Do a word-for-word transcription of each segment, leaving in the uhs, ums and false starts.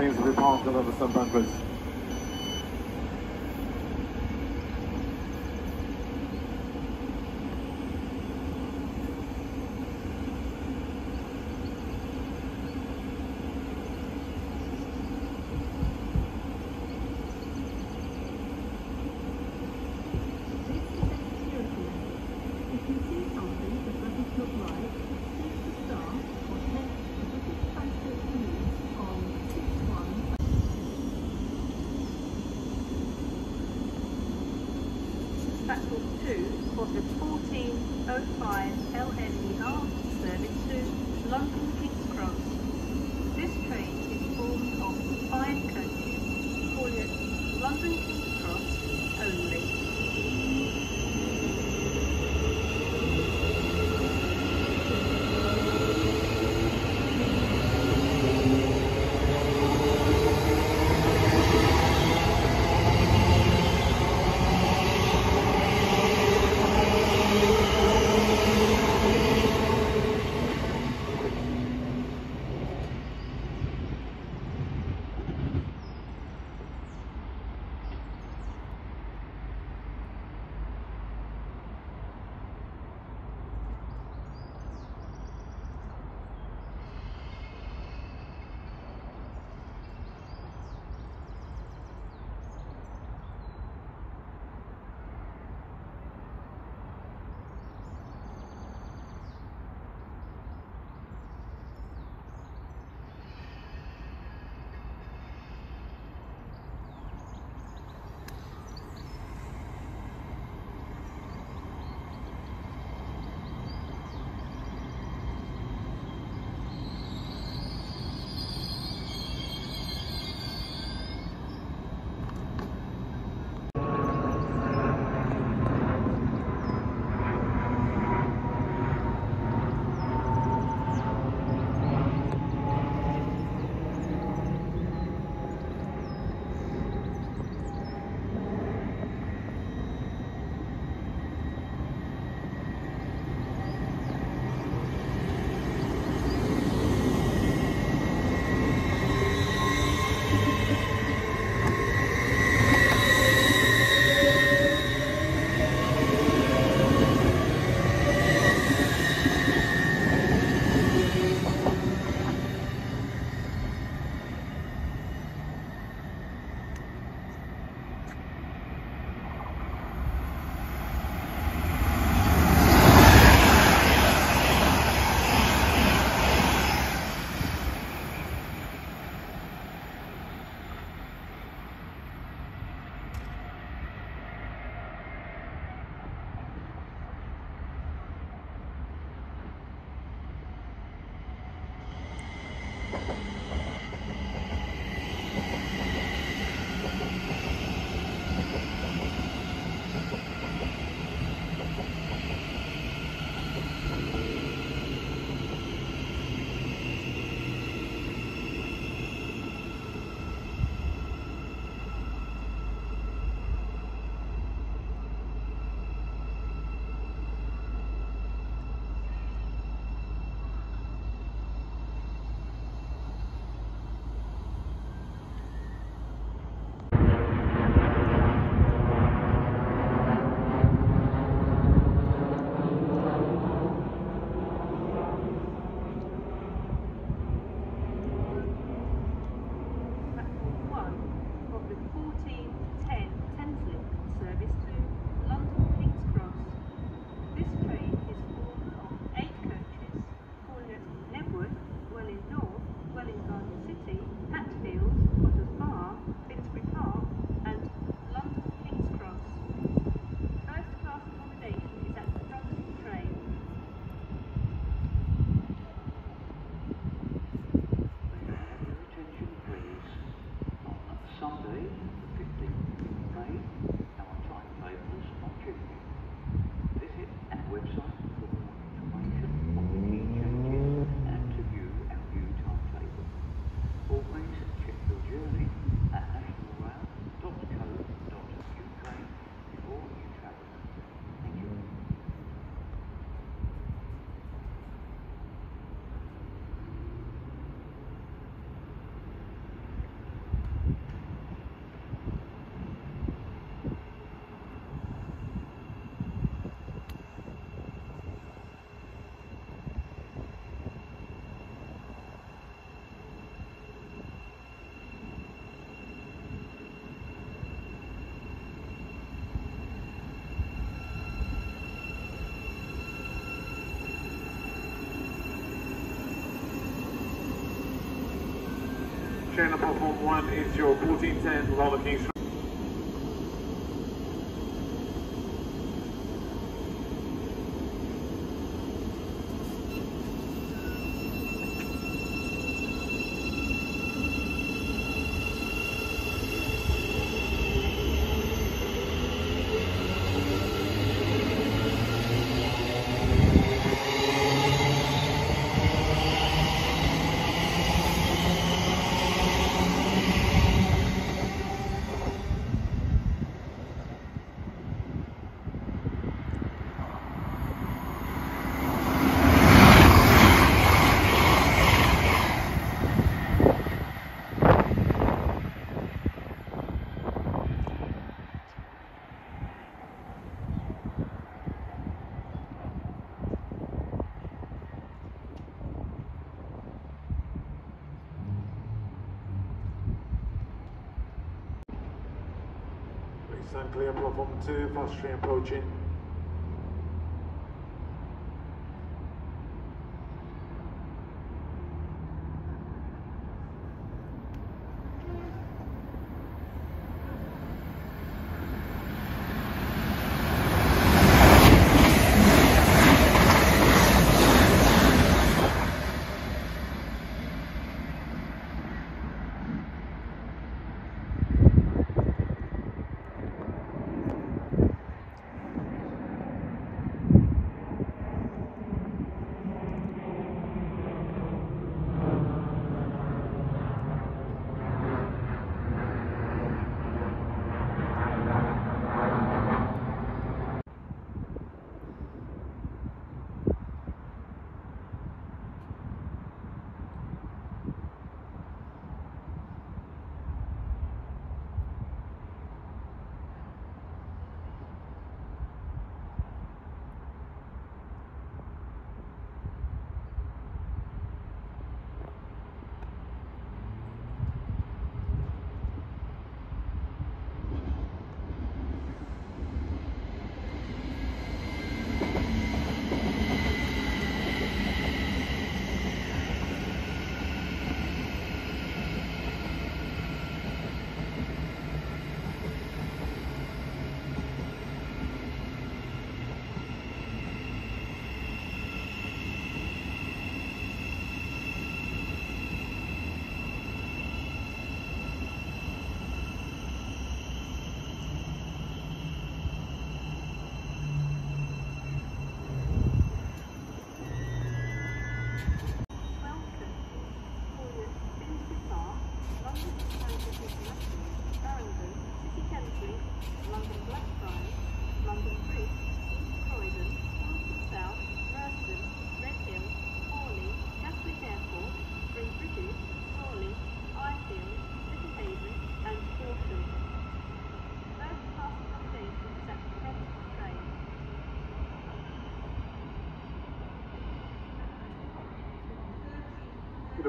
teams will be part of over St Pancras. L N E R, service to London Kings Cross. This train is formed of five coaches, called it London Kings Cross only. train on platform one is your fourteen ten along the Kings Cross. And clear platform two, fast train approaching.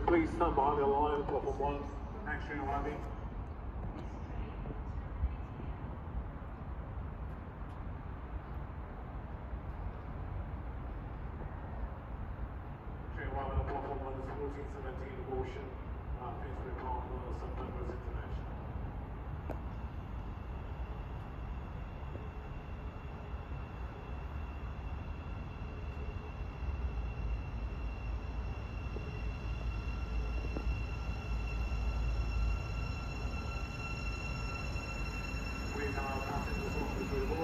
Please stand by the line, platform one, next train arriving. Train arriving on platform one is fourteen seventeen Ocean, uh, Finsbury Park, uh, St Pancras International. Thank you.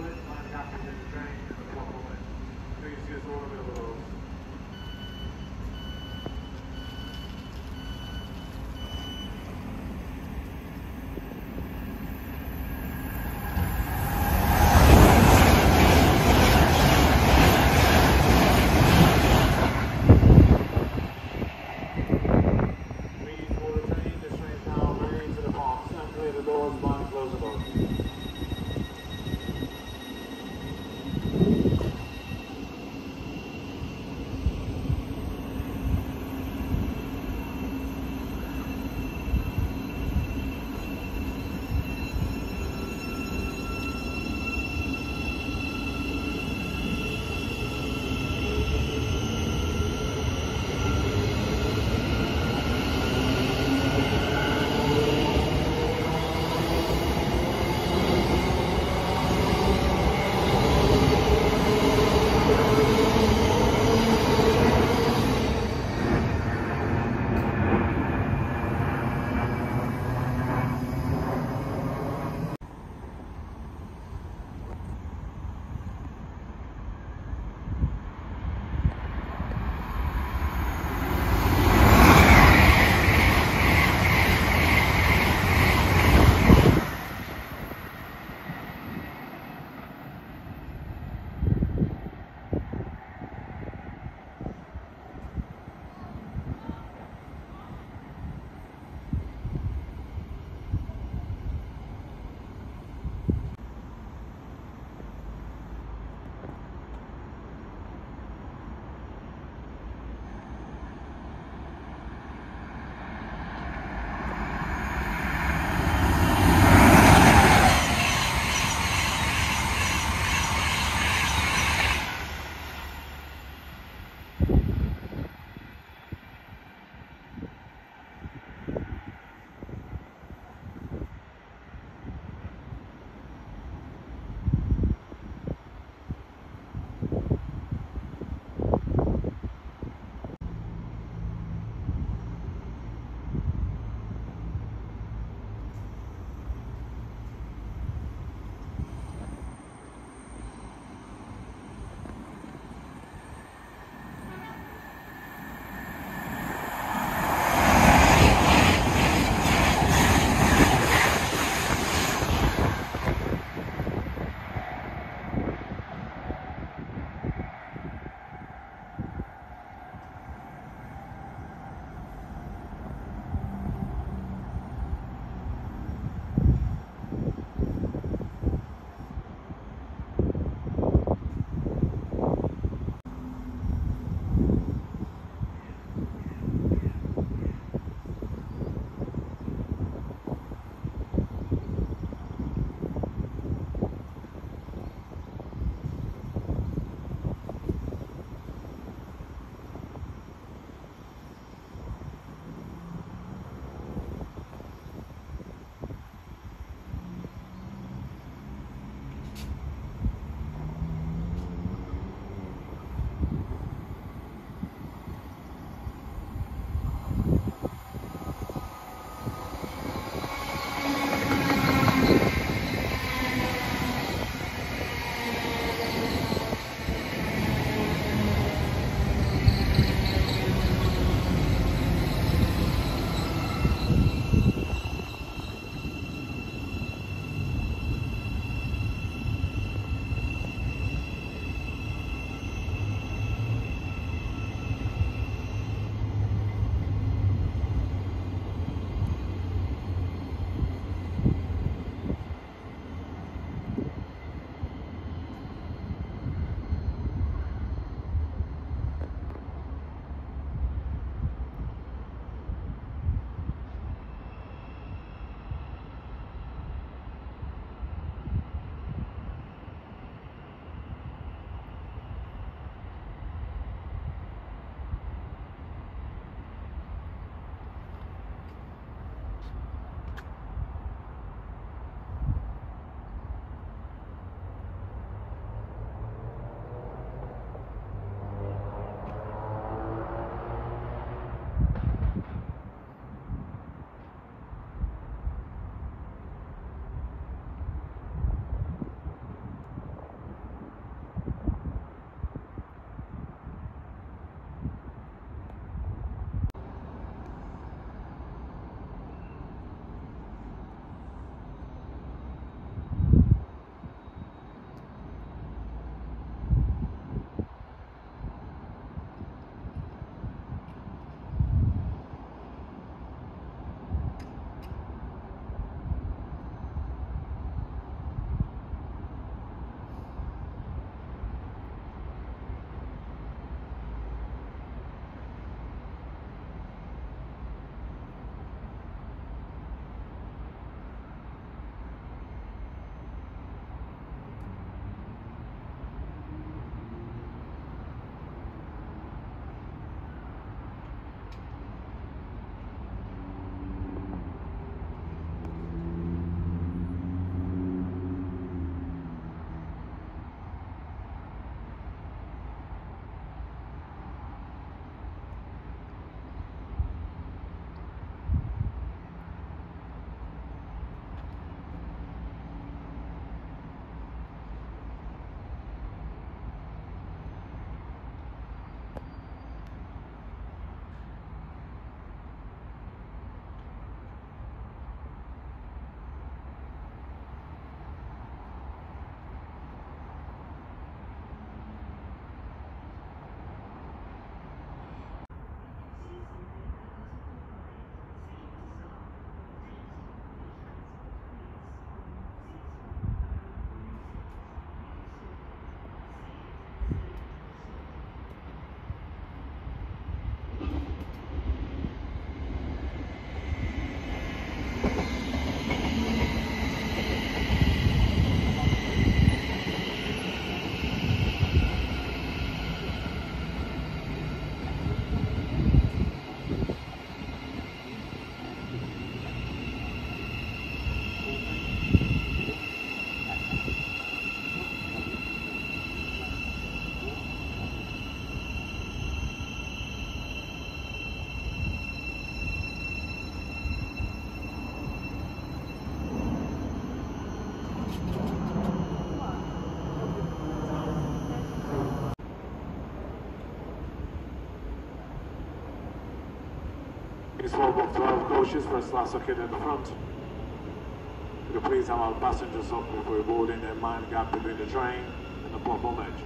It's all of twelve coaches, press last socket at the front. Could you please have our passengers up before boarding their mind gap between the train and the platform edge?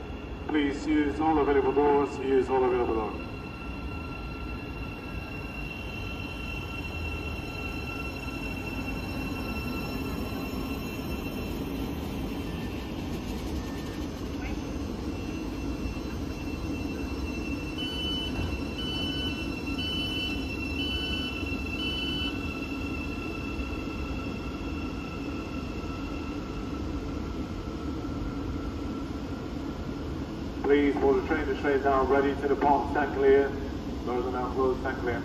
Please use all available doors, use all available doors. Please, for the train to straight down, ready to depart, stand clear. Doors are now closed, stand clear.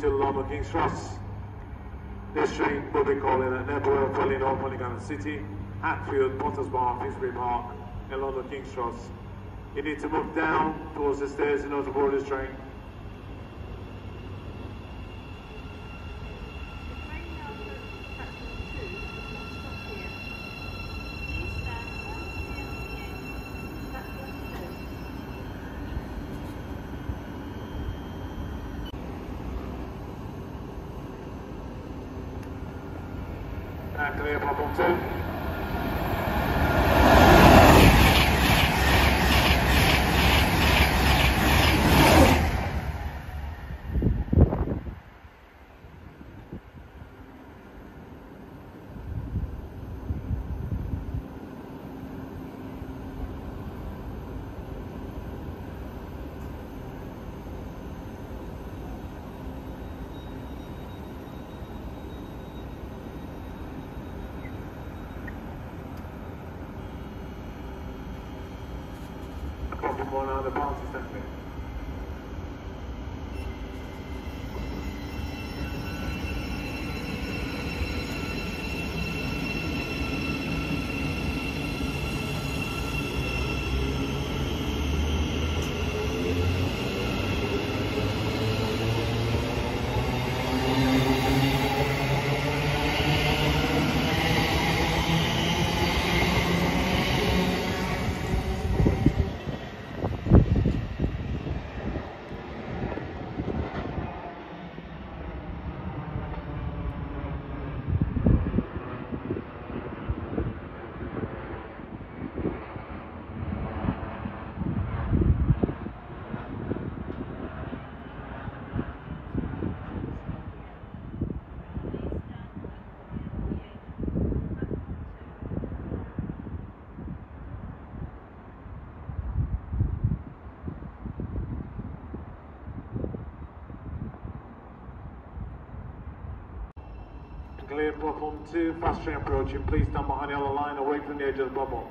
To London Kings Cross. This train will be calling at Network, Wellinor, Monaghan City, Hatfield, Potters Bar, Finsbury Park, and London Kings Cross. You need to move down towards the stairs in order to board this train. And clear platform two. One other bounce is that way. Clear platform two, fast train approaching. Please stand behind the other line away from the edge of the platform.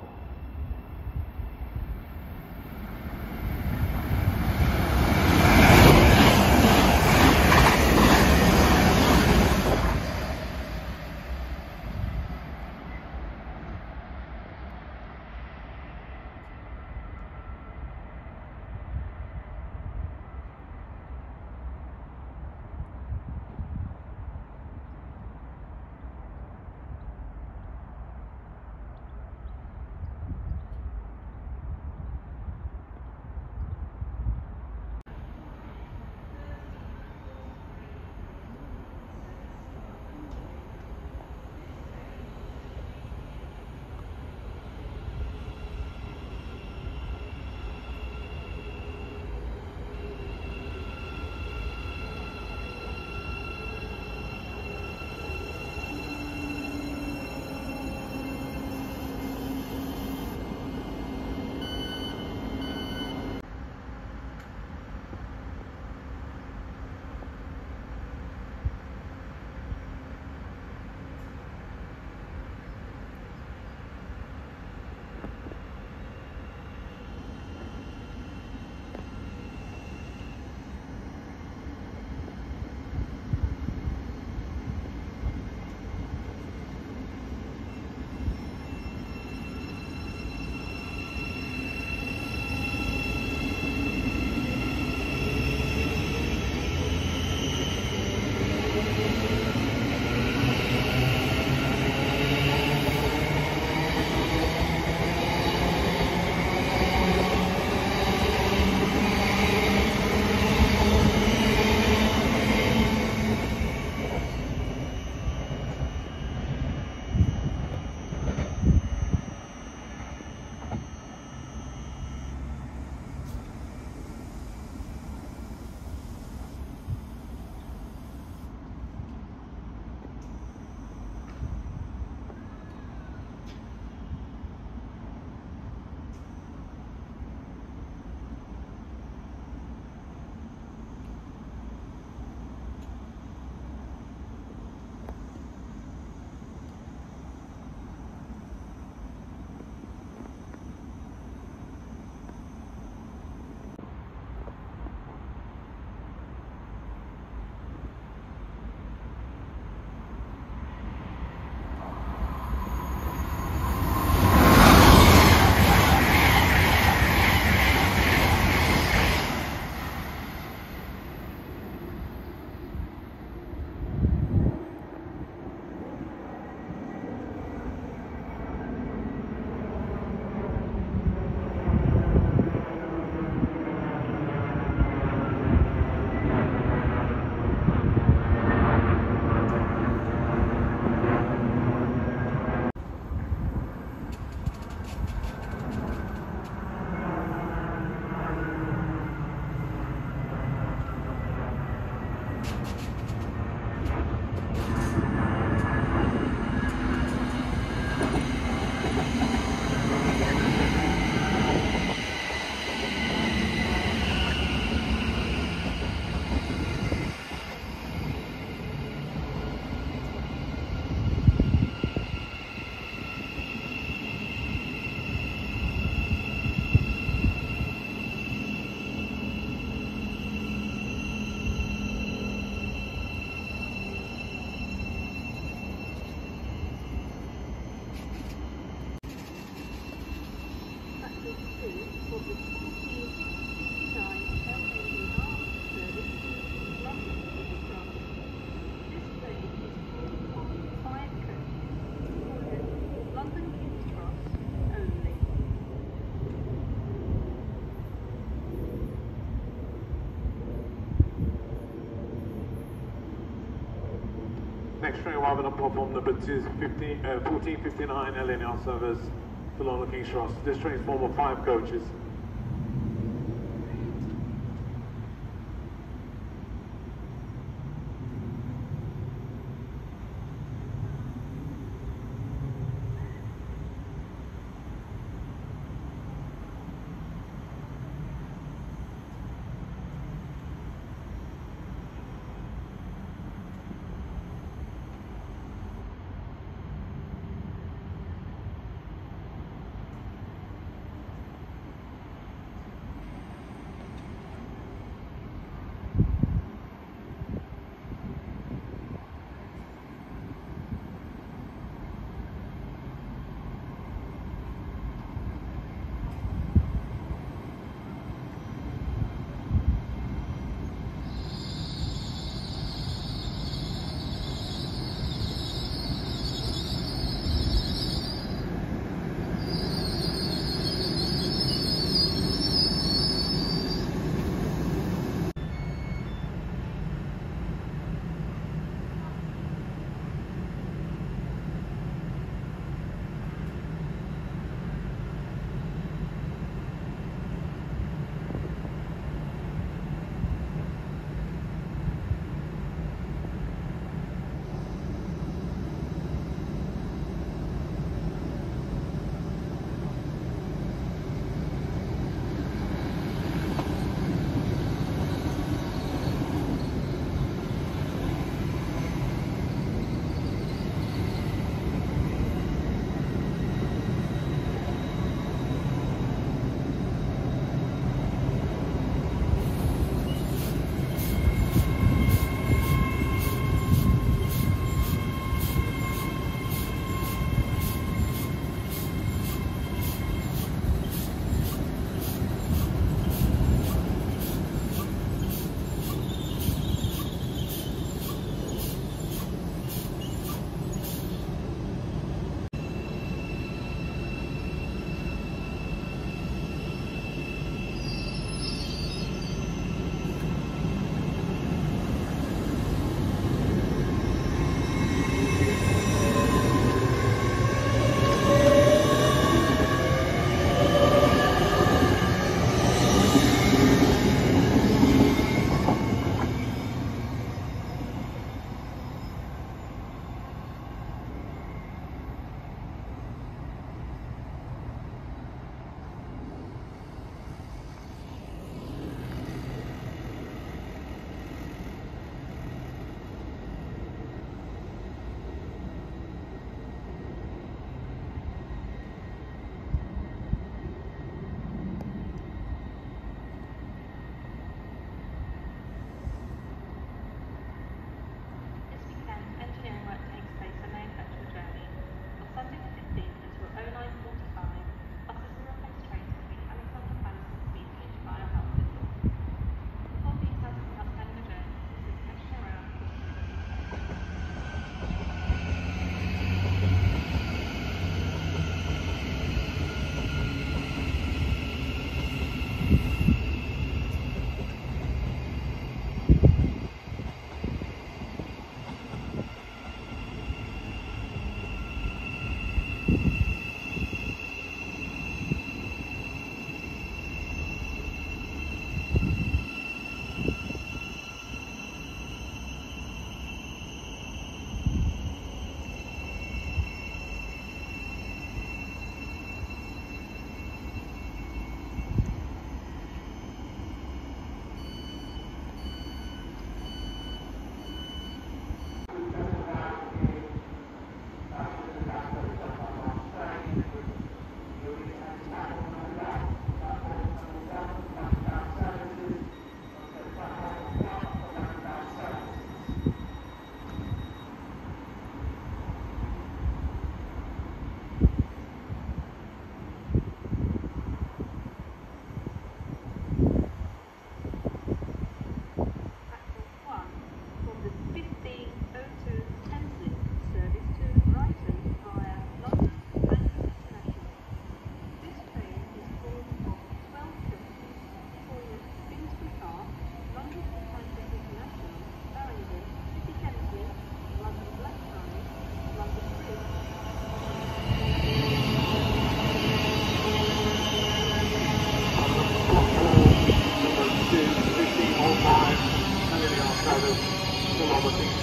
Next train arriving on platform number fourteen fifty-nine L N R service for London Kings Cross. This train is formed of five coaches.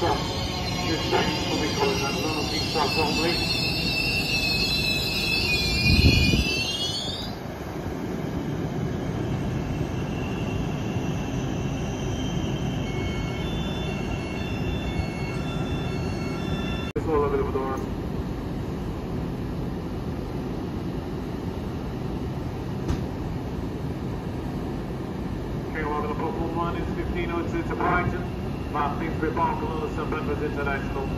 south. Your seconds will be coming out a little bit south only. Just a little bit of a door. Okay, well, the purple one is fifteen oh two to Brighton. Martin Pribongo, Saint Pancras International.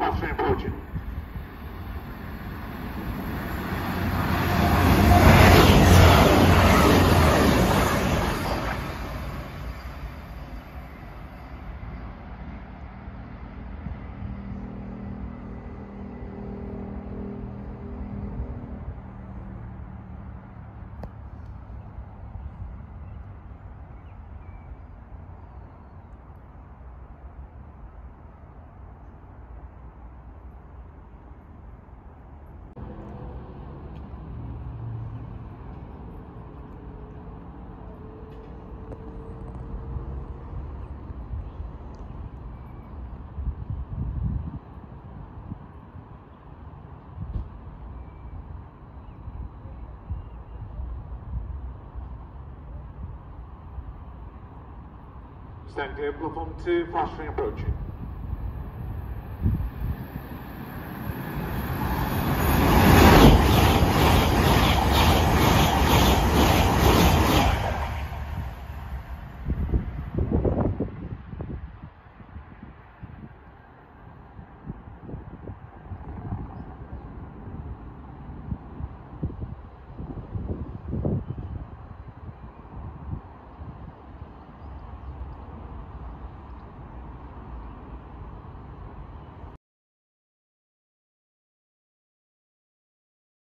That's important. Stand clear, platform two, fast train approaching.